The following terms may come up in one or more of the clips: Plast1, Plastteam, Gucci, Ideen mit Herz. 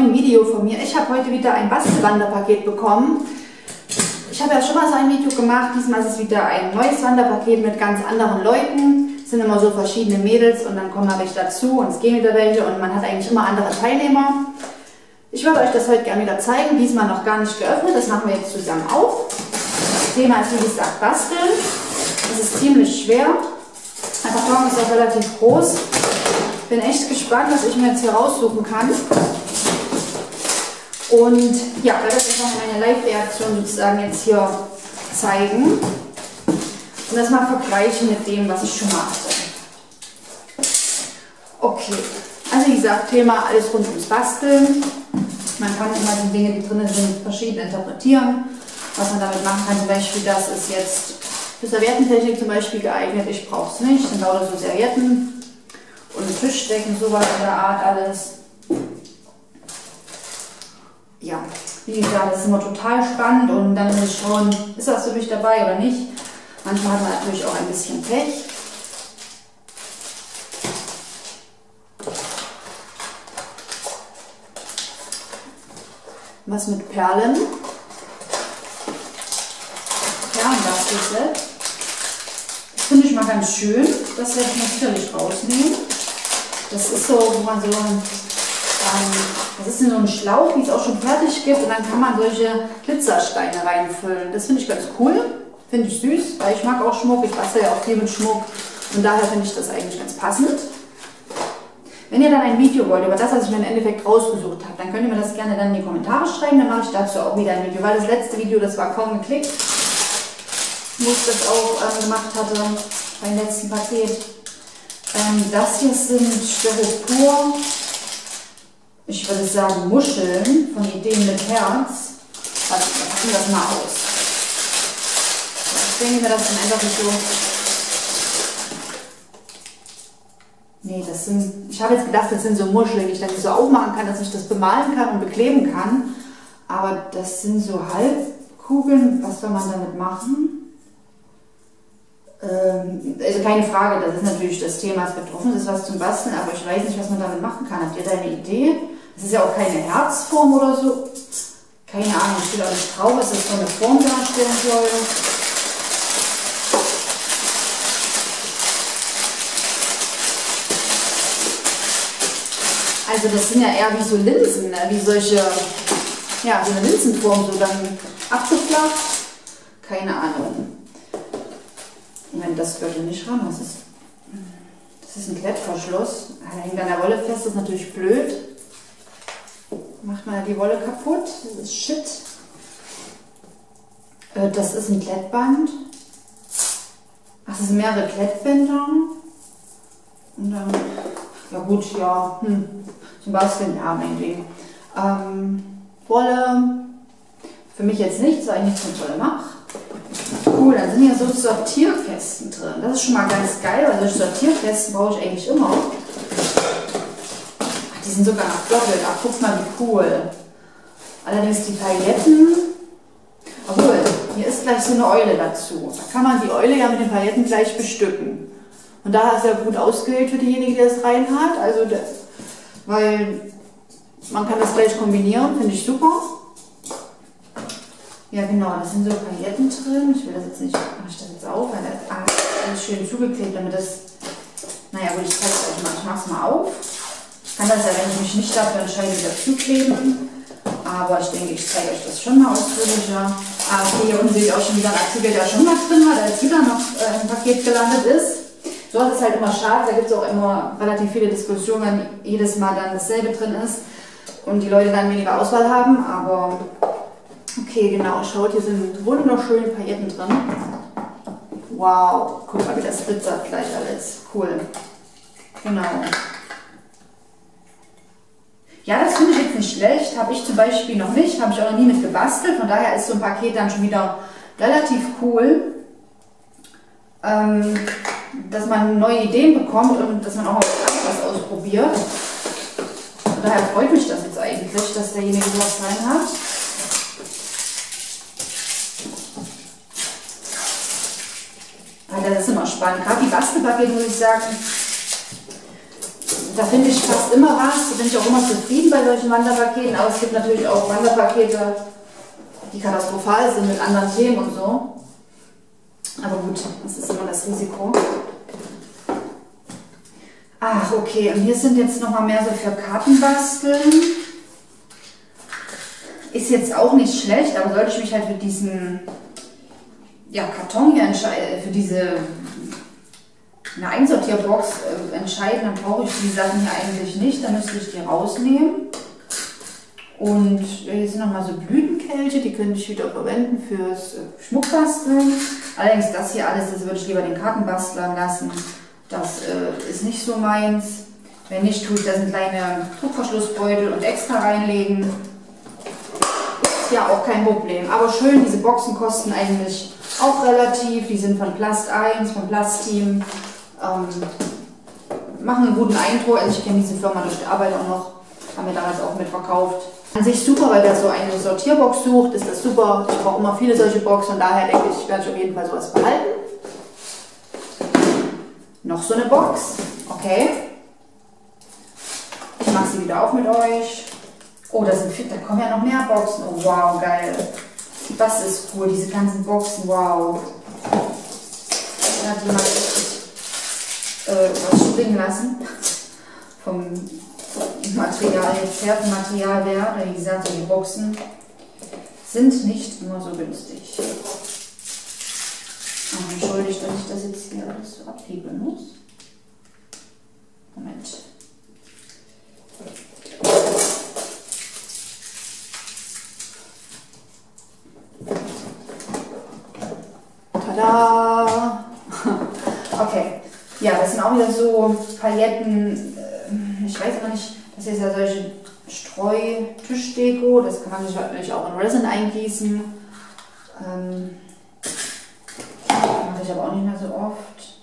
neuen Video von mir. Ich habe heute wieder ein Bastelwanderpaket bekommen. Ich habe ja schon mal so ein Video gemacht. Diesmal ist es wieder ein neues Wanderpaket mit ganz anderen Leuten. Es sind immer so verschiedene Mädels und dann kommen welche dazu und es gehen wieder welche und man hat eigentlich immer andere Teilnehmer. Ich würde euch das heute gerne wieder zeigen. Diesmal noch gar nicht geöffnet. Das machen wir jetzt zusammen auf. Das Thema ist, wie gesagt, Basteln. Das ist ziemlich schwer. Der Karton ist auch relativ groß. Ich bin echt gespannt, was ich mir jetzt hier raussuchen kann. Und ja, da werde ich noch meine Live-Reaktion sozusagen jetzt hier zeigen. Und das mal vergleichen mit dem, was ich schon machte. Okay, also wie gesagt, Thema alles rund ums Basteln. Man kann immer die Dinge, die drin sind, verschieden interpretieren. Was man damit machen kann, zum Beispiel, das ist jetzt für Serviettentechnik zum Beispiel geeignet. Ich brauche es nicht, sind lauter so Servietten. Und Tischdecken, sowas in der Art alles. Ja, wie gesagt, das ist immer total spannend und dann muss ich schauen, ist das für mich dabei oder nicht. Manchmal hat man natürlich auch ein bisschen Pech. Was mit Perlen? Perlenbastel. Das finde ich mal ganz schön. Das werde ich natürlich rausnehmen. Das ist so, wo man so, das ist so ein Schlauch, wie es auch schon fertig gibt und dann kann man solche Glitzersteine reinfüllen. Das finde ich ganz cool, finde ich süß, weil ich mag auch Schmuck, ich bastel ja auch viel mit Schmuck und daher finde ich das eigentlich ganz passend. Wenn ihr dann ein Video wollt über das, was ich mir im Endeffekt rausgesucht habe, dann könnt ihr mir das gerne dann in die Kommentare schreiben, dann mache ich dazu auch wieder ein Video, weil das letzte Video, das war kaum geklickt, wo ich das auch gemacht hatte beim letzten Paket. Das hier sind Styropor, ich würde sagen Muscheln von Ideen mit Herz. Also, wir packen das mal aus. Ich denke mir, das sind einfach so. Nee, das sind. Ich habe jetzt gedacht, das sind so Muscheln, die ich dann so aufmachen kann, dass ich das bemalen kann und bekleben kann. Aber das sind so Halbkugeln. Was soll man damit machen? Also keine Frage, das ist natürlich das Thema, was betroffen ist, was zum Basteln, aber ich weiß nicht, was man damit machen kann. Habt ihr da eine Idee? Das ist ja auch keine Herzform oder so. Keine Ahnung, steht auch nicht drauf, was das für eine Form darstellen soll. Also das sind ja eher wie so Linsen, ne? Wie solche, ja, so eine Linsenform, so dann abgeflacht. Keine Ahnung. Moment, das gehört ja nicht ran. Das ist ein Klettverschluss. Er hängt an der Wolle fest, das ist natürlich blöd. Macht man die Wolle kaputt, das ist shit. Das ist ein Klettband. Ach, das sind mehrere Klettbänder. Und dann, ja gut, ja, zum Basteln, ja, mein Ding. Wolle, für mich jetzt nichts, weil ich nichts mit Wolle mache. Cool, dann sind ja so Sortierkästen drin. Das ist schon mal ganz geil, weil solche Sortierkästen brauche ich eigentlich immer. Ach, die sind sogar noch doppelt. Ach, guck mal, wie cool. Allerdings die Pailletten. Obwohl, hier ist gleich so eine Eule dazu. Da kann man die Eule ja mit den Pailletten gleich bestücken. Und daher ist er gut ausgewählt für diejenige, die das rein hat. Also, weil man kann das gleich kombinieren, finde ich super. Ja genau, da sind so Pailletten drin. Ich will das jetzt nicht, mache ich das jetzt auf, weil das, ganz schön zugeklebt, damit das, naja gut, ich zeige es euch mal, ich mache es mal auf. Ich kann das ja, wenn ich mich nicht dafür entscheide, wieder zukleben, aber ich denke, ich zeige euch das schon mal ausführlicher. Ah, okay, hier unten sehe ich auch schon wieder ein Artikel, der schon was drin war, da jetzt wieder noch ein Paket gelandet ist. So ist es halt immer schade, da gibt es auch immer relativ viele Diskussionen, wenn jedes Mal dann dasselbe drin ist und die Leute dann weniger Auswahl haben, aber... Okay, genau, schaut, hier sind wunderschöne Pailletten drin. Wow, guck mal, wie das glitzert gleich alles. Cool. Genau. Ja, das finde ich jetzt nicht schlecht. Habe ich zum Beispiel noch nicht, habe ich auch noch nie mit gebastelt. Von daher ist so ein Paket dann schon wieder relativ cool. Dass man neue Ideen bekommt und dass man auch mal was ausprobiert. Von daher freut mich das jetzt eigentlich, dass derjenige was rein hat. Das ist immer spannend. Gerade die Bastelpakete, muss ich sagen, da finde ich fast immer was, da bin ich auch immer zufrieden bei solchen Wanderpaketen, aber es gibt natürlich auch Wanderpakete, die katastrophal sind mit anderen Themen und so. Aber gut, das ist immer das Risiko. Ach, okay, und hier sind jetzt nochmal mehr so für Kartenbasteln. Ist jetzt auch nicht schlecht, aber sollte ich mich halt für diesen Karton hier entscheiden, für diese eine Einsortierbox entscheiden, dann brauche ich die Sachen hier eigentlich nicht, dann müsste ich die rausnehmen. Und hier sind nochmal so Blütenkelche, die könnte ich wieder verwenden fürs Schmuckbasteln. Allerdings das hier alles, das würde ich lieber den Kartenbastlern lassen. Das ist nicht so meins. Wenn nicht, tue ich da so kleine Druckverschlussbeutel und extra reinlegen. Ist ja auch kein Problem. Aber schön, diese Boxen kosten eigentlich auch relativ. Die sind von Plast1, von Plastteam. Machen einen guten Eindruck. Also ich kenne diese Firma durch die Arbeit auch noch. Haben wir damals auch mitverkauft. An sich super, weil wer so eine Sortierbox sucht, ist das super. Ich brauche immer viele solche Boxen und daher denke ich, werde ich auf jeden Fall sowas behalten. Noch so eine Box. Okay. Ich mache sie wieder auf mit euch. Oh, da kommen ja noch mehr Boxen. Oh, wow, geil. Das ist cool, diese ganzen Boxen. Wow. Da hat jemand was springen lassen. Vom Material, Materialwert, wie gesagt, die Boxen sind nicht immer so günstig. Aber entschuldigt, dass ich das jetzt hier alles so abheben muss. Moment. Tada! Okay. Ja, das sind auch wieder so Paletten. Ich weiß aber nicht, das ist ja solche Streu-Tischdeko, das kann man sich natürlich auch in Resin eingießen. Mache ich aber auch nicht mehr so oft.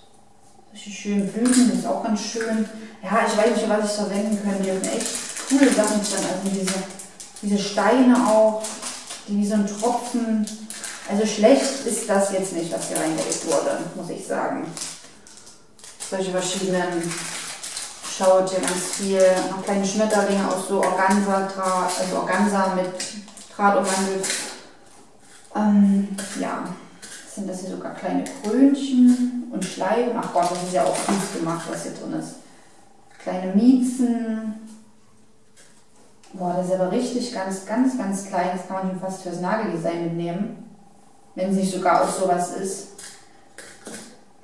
Solche schönen Blüten, das ist auch ganz schön. Ja, ich weiß nicht, was ich verwenden könnte. Hier sind echt coole Sachen drin. Also diese Steine auch, die wie so ein Tropfen. Also schlecht ist das jetzt nicht, was hier reingelegt wurde, muss ich sagen. Solche verschiedenen. Schaut hier ganz viel, noch kleine Schmetterlinge aus so Organsa-Draht, also Organsa mit Draht umwandelt. Ja, sind das hier sogar kleine Krönchen und Schleifen. Ach Gott, das ist ja auch süß gemacht, was hier drin ist. Kleine Miezen. Boah, das ist aber richtig ganz klein. Das kann man hier fast fürs Nageldesign mitnehmen. Wenn es nicht sogar auch sowas ist.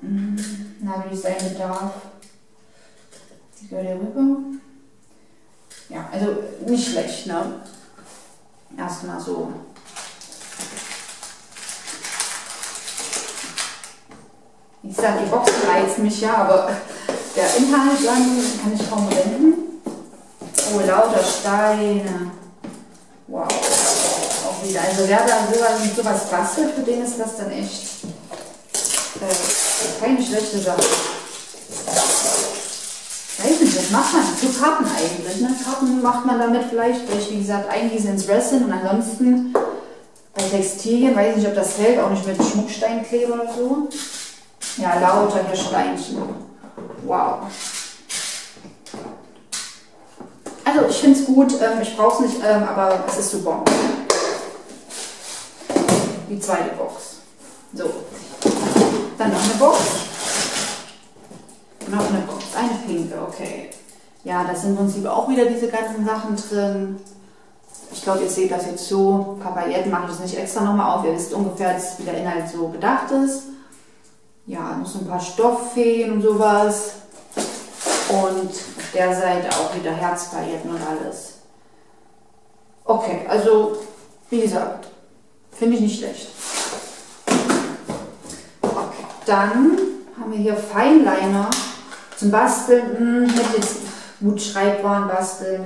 Nageldesign-Bedarf. Die gehört hier rüber. Ja, also nicht schlecht, ne? Erstmal so. Ich sag, die Boxen reizen mich ja, aber der Inhalt kann ich kaum wenden. Oh, lauter Steine. Wow. Auch wieder. Also wer da sowas bastelt, für den ist das dann echt keine schlechte Sache. Das macht man zu Karten eigentlich. Ne? Karten macht man damit vielleicht, weil ich wie gesagt eingieße ins Resin und ansonsten bei Textilien, weiß ich nicht, ob das hält, auch nicht mit Schmucksteinkleber oder so. Ja, lauter hier Steinchen. Wow. Also ich finde es gut, ich brauche es nicht, aber es ist super. Die zweite Box. So. Dann noch eine Box. Noch eine Box, eine pinke, okay. Ja, da sind im Prinzip auch wieder diese ganzen Sachen drin. Ich glaube, ihr seht das jetzt so. Papayetten mache ich das nicht extra nochmal auf. Ihr wisst ungefähr, dass wie der Inhalt so gedacht ist. Ja, noch so ein paar Stofffeen und sowas. Und auf der Seite auch wieder Herzpailletten und alles. Okay, also wie gesagt, finde ich nicht schlecht. Okay, dann haben wir hier Feinliner. Zum Basteln, hätte jetzt gut Schreibwaren basteln.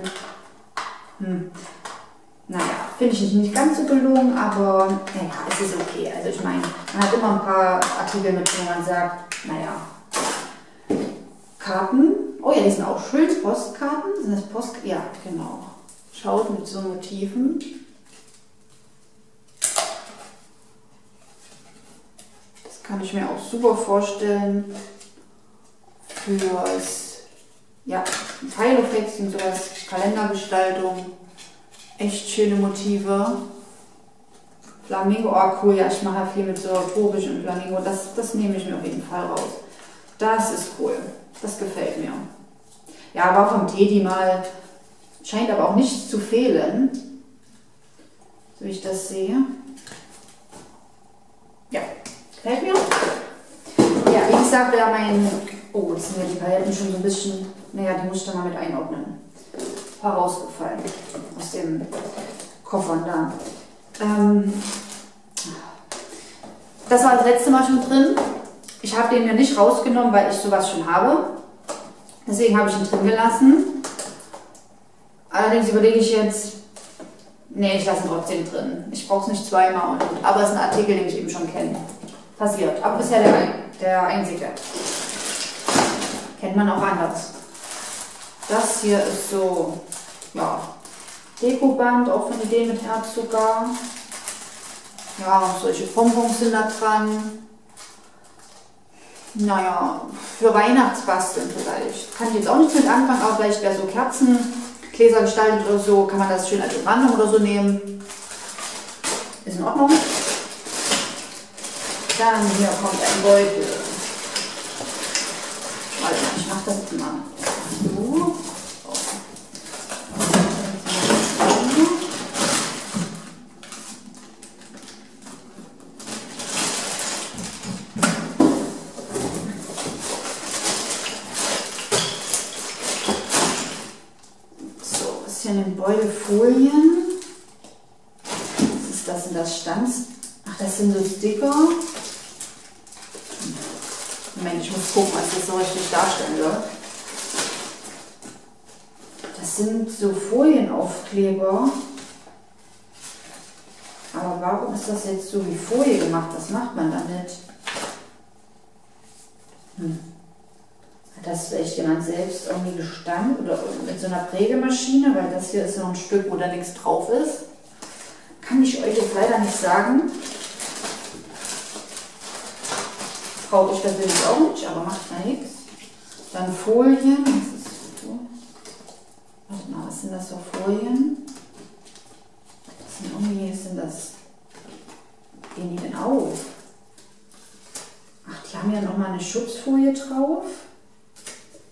Naja, finde ich nicht ganz so gelungen, aber naja, es ist okay. Also ich meine, man hat immer ein paar Artikel mit, wo man sagt, naja. Karten, oh ja, die sind auch schön, Postkarten, sind das Postkarten? Ja, genau. Schaut mit so Motiven. Das kann ich mir auch super vorstellen. Fürs, ja, Pfeileffekte und sowas, Kalendergestaltung, echt schöne Motive. Flamingo, oh cool, ja, ich mache ja viel mit so Bobisch und Flamingo, das nehme ich mir auf jeden Fall raus. Das ist cool, das gefällt mir. Ja, war vom Teddy mal, scheint aber auch nichts zu fehlen, so wie ich das sehe. Ja, gefällt mir. Ja, wie gesagt, ja, mein, oh, jetzt sind ja die Paletten schon so ein bisschen, naja, die muss ich dann mal mit einordnen. Herausgefallen aus dem Koffer da. Das war das letzte Mal schon drin. Ich habe den ja nicht rausgenommen, weil ich sowas schon habe. Deswegen habe ich ihn drin gelassen. Allerdings überlege ich jetzt, nee, ich lasse ihn trotzdem drin. Ich brauche es nicht zweimal. Aber es ist ein Artikel, den ich eben schon kenne. Passiert. Aber bisher der einzige. Kennt man auch anders. Das hier ist so, ja, Dekoband, auch von Ideen mit Herz sogar. Ja, solche Bonbons sind da dran. Naja, für Weihnachtsbasteln vielleicht. Kann ich jetzt auch nicht mit anfangen, aber vielleicht wäre so Kerzengläser gestaltet oder so, kann man das schön als Umrandung oder so nehmen. Ist in Ordnung. Dann hier kommt ein Beutel. Warte mal, ich mache das jetzt mal. So. Folien. Was ist das denn, das Stanz? Ach, das sind so Sticker. Moment, ich muss gucken, was ich das so richtig darstellen soll. Das sind so Folienaufkleber. Aber warum ist das jetzt so wie Folie gemacht? Was macht man damit? Hat das vielleicht jemand selbst irgendwie gestammt oder mit so einer Prägemaschine, weil das hier ist noch ein Stück, wo da nichts drauf ist. Kann ich euch jetzt leider nicht sagen. Brauche ich das jetzt auch nicht, aber macht ja nichts. Dann Folien. Das ist so. Warte mal, was sind das für Folien? Das sind irgendwie, sind das, gehen die denn auf? Ach, die haben ja nochmal eine Schutzfolie drauf.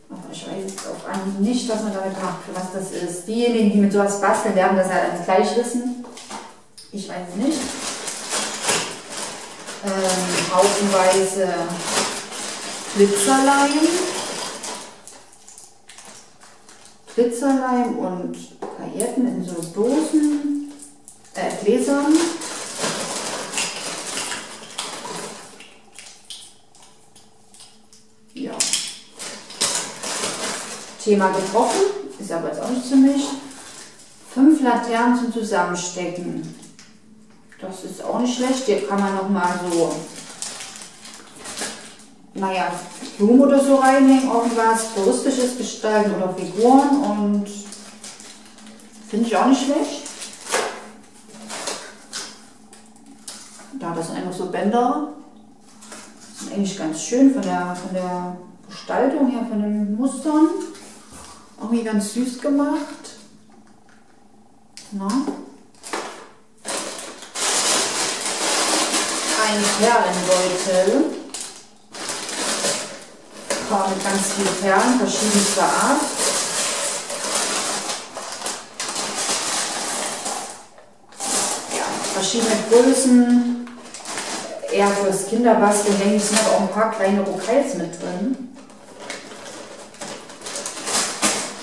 Aber ich weiß jetzt auf Anhieb nicht, was man damit macht, für was das ist. Diejenigen, die mit sowas basteln, werden das halt alles gleich wissen. Ich weiß es nicht. Haufenweise Glitzerleim. Glitzerleim und Pailletten in so Dosen, Gläsern. Thema getroffen, ist aber jetzt auch nicht für mich. 5 Laternen zum Zusammenstecken. Das ist auch nicht schlecht. Hier kann man nochmal so, naja, Blumen oder so reinhängen, irgendwas Touristisches gestalten oder Figuren, und finde ich auch nicht schlecht. Da, das sind einfach so Bänder. Das sind eigentlich ganz schön von der Gestaltung her, von den Mustern. Auch hier ganz süß gemacht. Na? Ein Perlenbeutel. War mit ganz vielen Perlen verschiedenster Art. Ja, verschiedene Größen. Eher fürs Kinderbasteln, denke ich, sind aber auch ein paar kleine Rokals mit drin.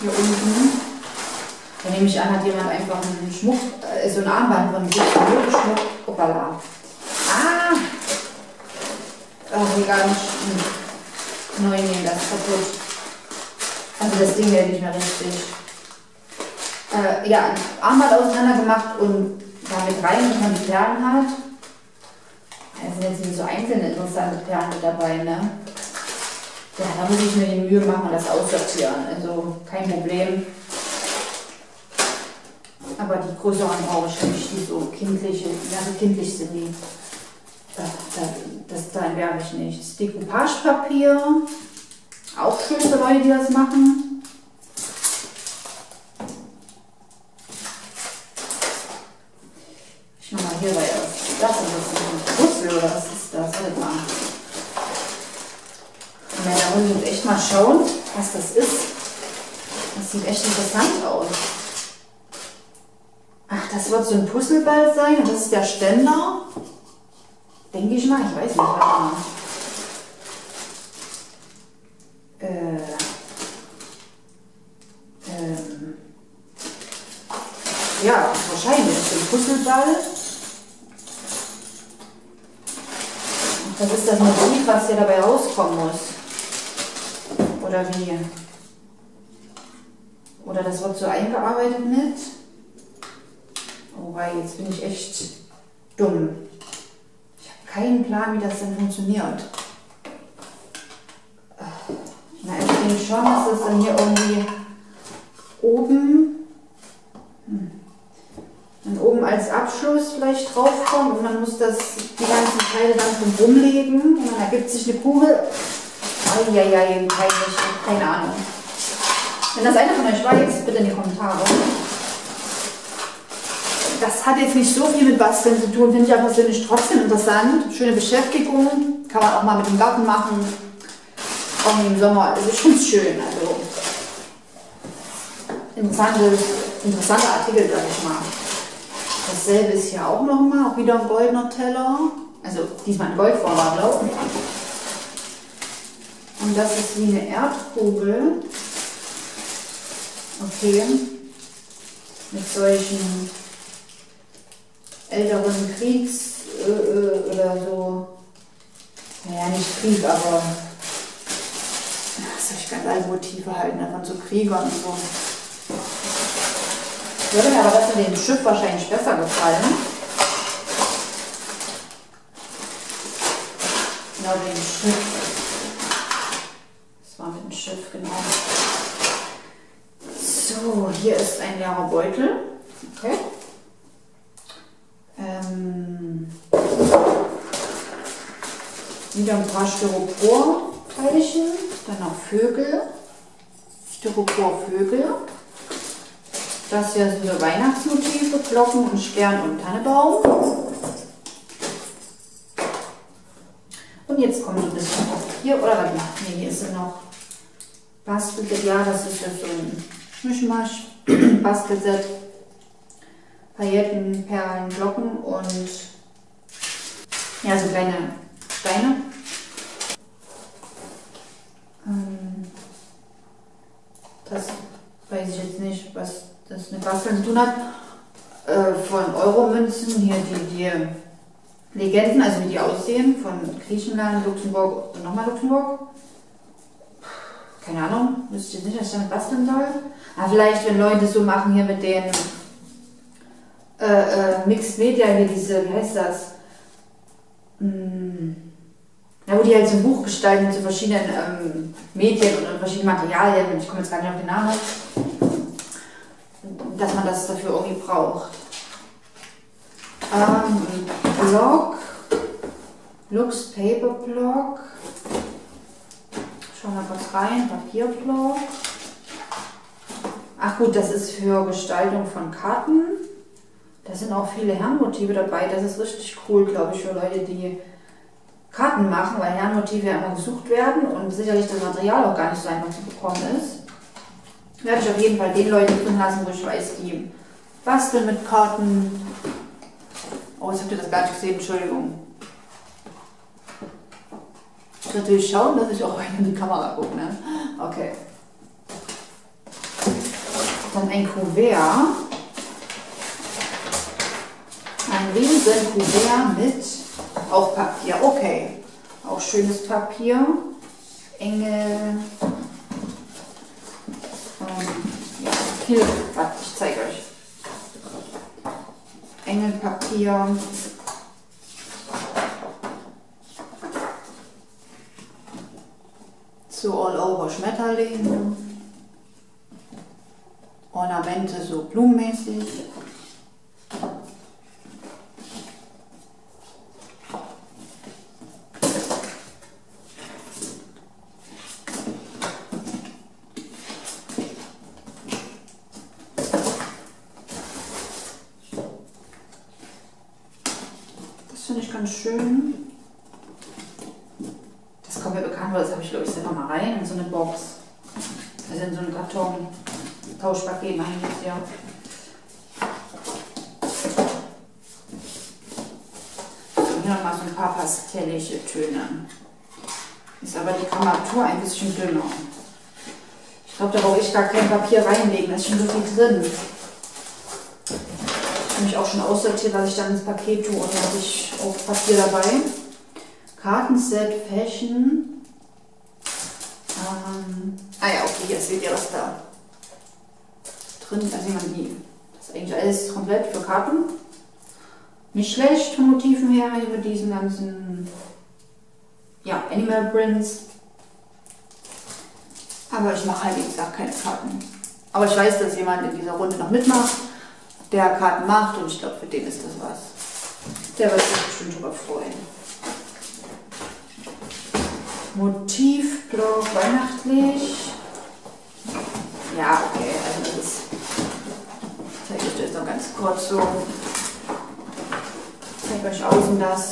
Hier unten. Da nehme ich an, hat jemand einfach einen Schmuck, so ein Armband von Gucci geschmuckt. Hoppala. Ah! Ach, egal. Neu nehmen, das ist kaputt. Also das Ding hält nicht mehr richtig. Ja, Armband auseinander gemacht und damit rein, wenn man die Perlen hat. Es sind jetzt nicht so einzelne interessante Perlen mit dabei, ne? Ja, da muss ich mir die Mühe machen und das aussortieren, also kein Problem. Aber die größeren brauche ich nicht, die so kindliche, ja, so kindlich sind die. Das dann werfe ich nicht. Das Dekoupagepapier, auch schön für Leute, die das machen. Nochmal hier bei uns. Das ist ein Puzzle oder was ist das? Warte mal. Ja, da muss ich echt mal schauen, was das ist. Das sieht echt interessant aus. Ach, das wird so ein Puzzleball sein und das ist der Ständer. Denke ich mal, ich weiß nicht. Warte mal. Ja, wahrscheinlich ist ein Puzzleball. Und das ist das Motiv, was hier dabei rauskommen muss. Oder wie? Oder das wird so eingearbeitet mit. Oh, jetzt bin ich echt dumm. Ich habe keinen Plan, wie das dann funktioniert. Na, ich denke schon, dass das dann hier irgendwie oben. Dann oben als Abschluss vielleicht draufkommt und man muss das, die ganzen Teile dann drum rumlegen und dann ergibt sich eine Kugel. Eieiei, keine Ahnung. Wenn das einer von euch weiß, bitte in die Kommentare. Das hat jetzt nicht so viel mit Basteln zu tun, finde ich aber persönlich trotzdem interessant. Schöne Beschäftigung, kann man auch mal mit dem Garten machen. Auch im Sommer, also ich finde es schön. Also interessanter Artikel, sag ich mal. Dasselbe ist hier auch nochmal, auch wieder ein goldener Teller. Also diesmal ein Goldform, glaube ich. Und das ist wie eine Erdkugel. Okay. Mit solchen älteren Kriegs oder so. Naja, nicht Krieg, aber solche ganz alte Motive halten, davon zu Kriegern und so. Würde mir aber das mit dem Schiff wahrscheinlich besser gefallen. Genau, dem Schiff. Das war mit dem Schiff, genau. So, hier ist ein leerer Beutel. Okay. Wieder ein paar Styropor-Teilchen. Dann noch Vögel. Styropor-Vögel. Das hier sind so Weihnachtsmotive, Glocken und Stern und Tannebaum. Und jetzt kommt so ein bisschen Papier, oder warte mal, nee, hier ist es noch Bastelset, ja, das ist jetzt so ein Mischmasch, Bastelset, Pailletten, Perlen, Glocken und ja, so kleine Steine. Das weiß ich jetzt nicht, was das mit Basteln zu tun hat, von Euromünzen, hier die Legenden, also wie die aussehen, von Griechenland, Luxemburg und nochmal Luxemburg. Keine Ahnung, wüsste ich nicht, was ich damit basteln soll. Aber vielleicht, wenn Leute so machen hier mit den Mixed Media, hier diese, wie heißt das? Ja, wo die halt so ein Buch gestalten zu verschiedenen Medien und verschiedenen Materialien, ich komme jetzt gar nicht auf den Namen. Dass man das dafür irgendwie braucht. Block, Lux Paper Block, schauen wir mal kurz rein, Papierblock. Ach gut, das ist für Gestaltung von Karten. Da sind auch viele Herrenmotive dabei, das ist richtig cool, glaube ich, für Leute, die Karten machen, weil Herrenmotive ja immer gesucht werden und sicherlich das Material auch gar nicht so einfach zu bekommen ist. Werde ich auf jeden Fall den Leuten drin lassen, wo ich weiß, die basteln mit Karten. Oh, jetzt habt ihr das gar nicht gesehen, Entschuldigung. Ich muss natürlich schauen, dass ich auch rein in die Kamera gucke, ne? Okay. Dann ein Kuvert. Ein riesen Kuvert mit auch Papier, okay. Auch schönes Papier. Engel. Hier, warte, ich zeige euch. Engelpapier. So all over Schmetterlinge. Ornamente so blumenmäßig. finde ich ganz schön. Das kommt mir bekannt, weil das habe ich, glaube ich, selber mal rein in so eine Box. Also in so einen Karton. Tauschpaket eigentlich, ja. Und hier nochmal so ein paar pastellige Töne. Ist aber die Grammatur ein bisschen dünner. Ich glaube, da brauche ich gar kein Papier reinlegen, da ist schon so viel drin. Ich habe mich auch schon aussortiert, was ich dann ins Paket tue, und da habe ich auch Papier dabei. Kartenset, Fashion. Ah ja, okay, jetzt seht ihr das da drin, also man die. Das ist eigentlich alles komplett für Karten. Nicht schlecht von Motiven her, hier mit diesen ganzen, ja, Animal Prints. Aber ich mache halt, wie gesagt, keine Karten. Aber ich weiß, dass jemand in dieser Runde noch mitmacht, der Karten macht, und ich glaube, für den ist das was. Der wird sich bestimmt drüber freuen. Motivblock weihnachtlich. Ja, okay, also das zeige ich euch jetzt noch ganz kurz so. Ich zeige euch außen das.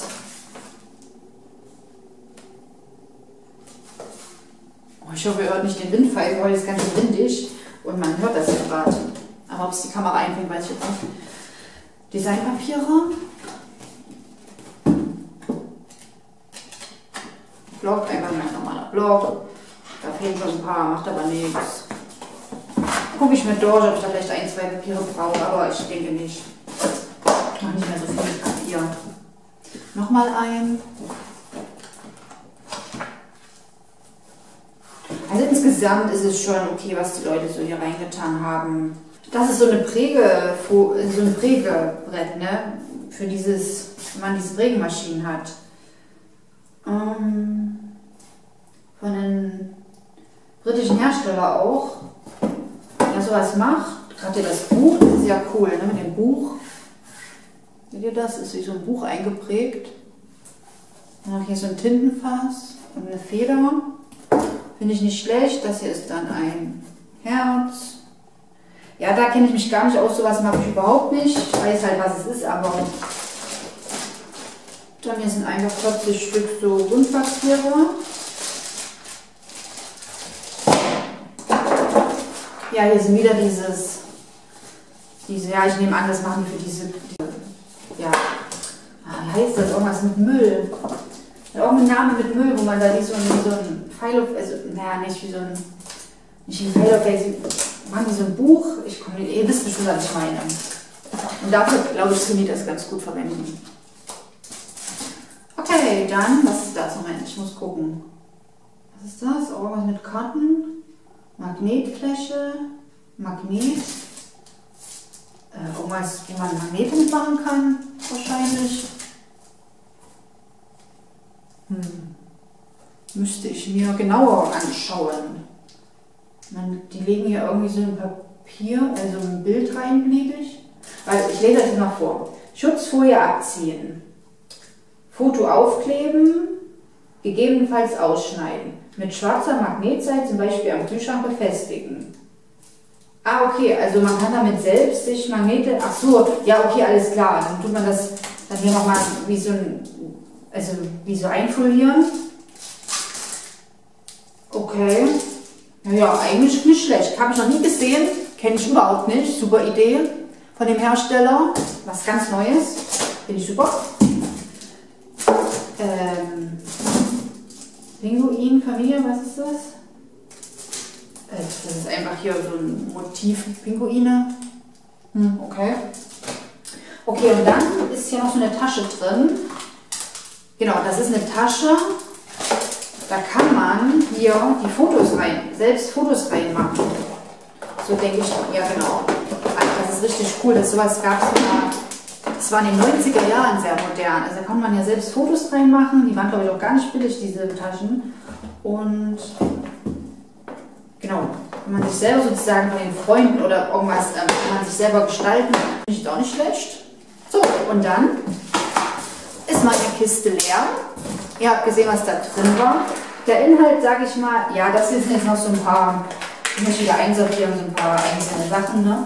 Ich hoffe, ihr hört nicht den Wind pfeifen, weil das Ganze windig und man hört das ja gerade. Aber ob es die Kamera einfängt, weiß ich jetzt nicht. Designpapiere. Block, einfach ein normaler Block. Da fehlen schon ein paar, macht aber nichts. Gucke ich mir dort, ob ich da vielleicht ein, zwei Papiere brauche, aber ich denke nicht. Ich mache nicht mehr so viel mit Papier. Nochmal ein. Also insgesamt ist es schon okay, was die Leute so hier reingetan haben. Das ist so eine Prägebrett, ne? Für dieses, wenn man diese Prägemaschinen hat. Von einem britischen Hersteller auch. Wer sowas macht, gerade das Buch, das ist ja cool, ne? Mit dem Buch. Seht ihr das? Ist wie so ein Buch eingeprägt. Dann hier so ein Tintenfass und eine Feder. Finde ich nicht schlecht. Das hier ist dann ein Herz. Ja, da kenne ich mich gar nicht aus. Sowas mache ich überhaupt nicht. Ich weiß halt, was es ist, aber... Dann hier sind einfach 40 Stück so Rundpapiere. Ja, hier sind wieder diese, ja, ich nehme an, das machen die für diese ja, wie heißt das? Irgendwas mit Müll. Irgendein Name mit Müll, wo man da nicht so ein Pfeil auf, also, naja, nicht wie so ein, nicht wie ein Pfeil auf, machen die so ein Buch, ich komme nicht, ihr wisst bestimmt, was ich meine. Und dafür, glaube ich, können die das ganz gut verwenden. Okay, dann, was ist das? Moment, ich muss gucken. Was ist das? Irgendwas mit Karten, Magnetfläche, Magnet, irgendwas, wo man Magnete mitmachen kann, wahrscheinlich. Müsste ich mir genauer anschauen. Die legen hier irgendwie so ein Papier, also ein Bild rein, blieb ich. Also ich lese das mal vor. Schutzfolie abziehen. Foto aufkleben, gegebenenfalls ausschneiden. Mit schwarzer Magnetseite zum Beispiel am Kühlschrank befestigen. Ah, okay, also man kann damit selbst sich Magnete... Ach so, ja, okay, alles klar. Dann tut man das dann hier nochmal wie so ein... Also, wie so einfolieren. Okay. Naja, eigentlich nicht schlecht. Habe ich noch nie gesehen. Kenne ich überhaupt nicht. Super Idee von dem Hersteller. Was ganz Neues. Finde ich super. Pinguin-Familie, was ist das? Das ist einfach hier so ein Motiv Pinguine. Okay. Okay, und dann ist hier noch so eine Tasche drin. Genau, das ist eine Tasche, da kann man hier die Fotos rein, selbst Fotos reinmachen. So denke ich, ja genau. Also das ist richtig cool, dass sowas gab es mal. Das war in den 90er Jahren sehr modern. Also da kann man ja selbst Fotos reinmachen, die waren, glaube ich, auch gar nicht billig, diese Taschen. Und genau, wenn man sich selber sozusagen von den Freunden oder irgendwas, wenn man sich selber gestalten, finde ich auch nicht schlecht. So, und dann... ist meine Kiste leer. Ihr habt gesehen, was da drin war. Der Inhalt, sage ich mal, ja, das sind jetzt noch so ein paar, ich muss wieder einsortieren, so ein paar einzelne Sachen, ne?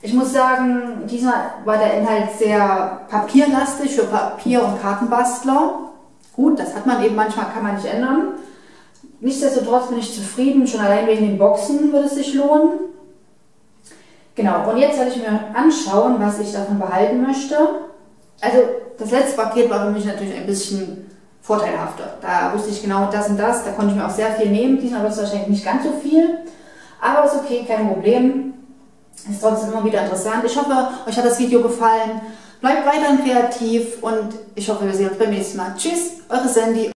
Ich muss sagen, diesmal war der Inhalt sehr papierlastig für Papier- und Kartenbastler. Gut, das hat man eben manchmal, kann man nicht ändern. Nichtsdestotrotz bin ich zufrieden, schon allein wegen den Boxen würde es sich lohnen. Genau, und jetzt werde ich mir anschauen, was ich davon behalten möchte. Also das letzte Paket war für mich natürlich ein bisschen vorteilhafter. Da wusste ich genau das und das, da konnte ich mir auch sehr viel nehmen. Diesmal wird es wahrscheinlich nicht ganz so viel, aber ist okay, kein Problem. Ist trotzdem immer wieder interessant. Ich hoffe, euch hat das Video gefallen. Bleibt weiterhin kreativ und ich hoffe, wir sehen uns beim nächsten Mal. Tschüss, eure Sandy.